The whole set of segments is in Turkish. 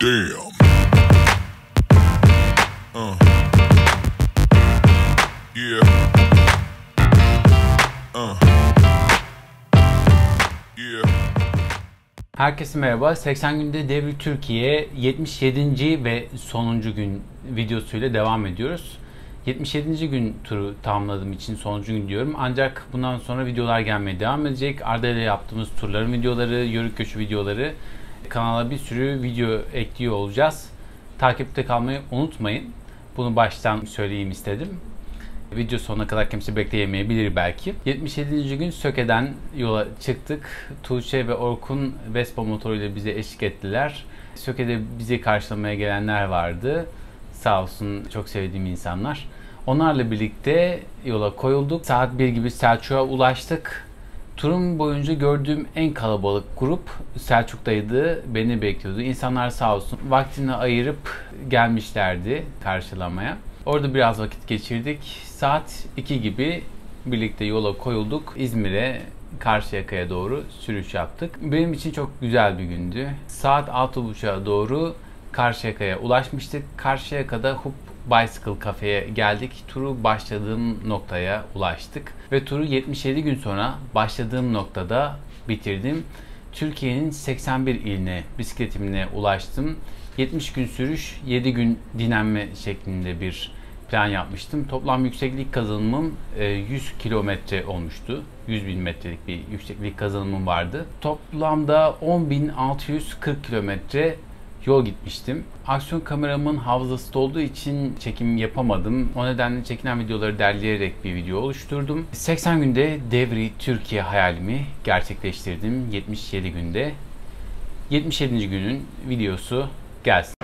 Damn. Herkese merhaba. 80 günde devri Türkiye 77. ve sonuncu gün videosuyla devam ediyoruz. 77. gün turu tamamladığım için sonuncu gün diyorum. Ancak bundan sonra videolar gelmeye devam edecek. Arda ile yaptığımız turların videoları, yörük göçü videoları, kanala bir sürü video ekliyor olacağız. Takipte kalmayı unutmayın. Bunu baştan söyleyeyim istedim. Video sonuna kadar kimse bekleyemeyebilir belki. 77. gün Söke'den yola çıktık. Tuğçe ve Orkun Vespa motoruyla bize eşlik ettiler. Söke'de bizi karşılamaya gelenler vardı. Sağ olsun, çok sevdiğim insanlar. Onlarla birlikte yola koyulduk. Saat 1 gibi Selçuk'a ulaştık. Turum boyunca gördüğüm en kalabalık grup Selçuk'taydı, beni bekliyordu. İnsanlar sağ olsun vaktini ayırıp gelmişlerdi karşılamaya. Orada biraz vakit geçirdik. Saat 2 gibi birlikte yola koyulduk. İzmir'e, Karşıyaka'ya doğru sürüş yaptık. Benim için çok güzel bir gündü. Saat 6.30'a doğru Karşıyaka'ya ulaşmıştık. Karşıyaka'da Hup Bicycle kafeye geldik. Turu başladığım noktaya ulaştık. Ve turu 77 gün sonra başladığım noktada bitirdim. Türkiye'nin 81 iline bisikletimle ulaştım. 70 gün sürüş, 7 gün dinlenme şeklinde bir plan yapmıştım. Toplam yükseklik kazanımım 100 kilometre olmuştu. 100 bin metrelik bir yükseklik kazanımım vardı. Toplamda 10.640 kilometre yol gitmiştim. Aksiyon kameramın hafızası olduğu için çekim yapamadım. O nedenle çekilen videoları derleyerek bir video oluşturdum. 80 günde devri Türkiye hayalimi gerçekleştirdim. 77 günde. 77. günün videosu gelsin.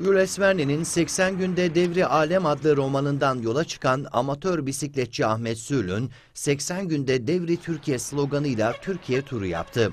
Jules Verne'nin 80 günde devri alem adlı romanından yola çıkan amatör bisikletçi Ahmet Sülün, 80 günde devri Türkiye sloganıyla Türkiye turu yaptı.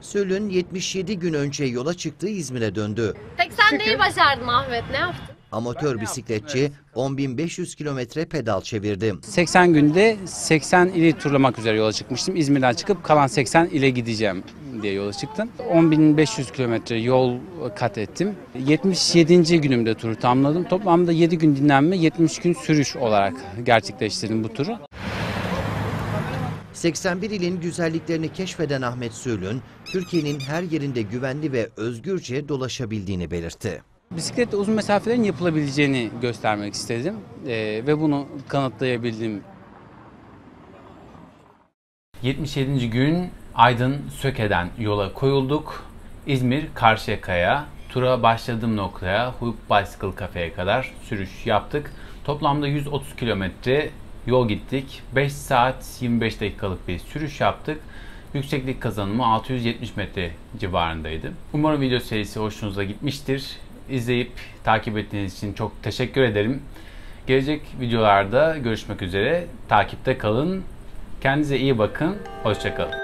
Sülün 77 gün önce yola çıktığı İzmir'e döndü. 80 neyi başardın Ahmet, ne yaptın? Amatör bisikletçi 10.500 kilometre pedal çevirdi. 80 günde 80 ili turlamak üzere yola çıkmıştım. İzmir'den çıkıp kalan 80 ile gideceğim diye yola çıktım. 10.500 kilometre yol kat ettim. 77. günümde turu tamamladım. Toplamda 7 gün dinlenme, 70 gün sürüş olarak gerçekleştirdim bu turu. 81 ilin güzelliklerini keşfeden Ahmet Sülün, Türkiye'nin her yerinde güvenli ve özgürce dolaşabildiğini belirtti. Bisikletle uzun mesafelerin yapılabileceğini göstermek istedim ve bunu kanıtlayabildim. 77. gün Aydın Söke'den yola koyulduk. İzmir Karşıyaka'ya, tura başladığım noktaya Hup Bicycle Cafe'ye kadar sürüş yaptık. Toplamda 130 kilometre yol gittik. 5 saat 25 dakikalık bir sürüş yaptık. Yükseklik kazanımı 670 metre civarındaydı. Umarım video serisi hoşunuza gitmiştir. İzleyip takip ettiğiniz için çok teşekkür ederim. Gelecek videolarda görüşmek üzere. Takipte kalın. Kendinize iyi bakın. Hoşça kalın.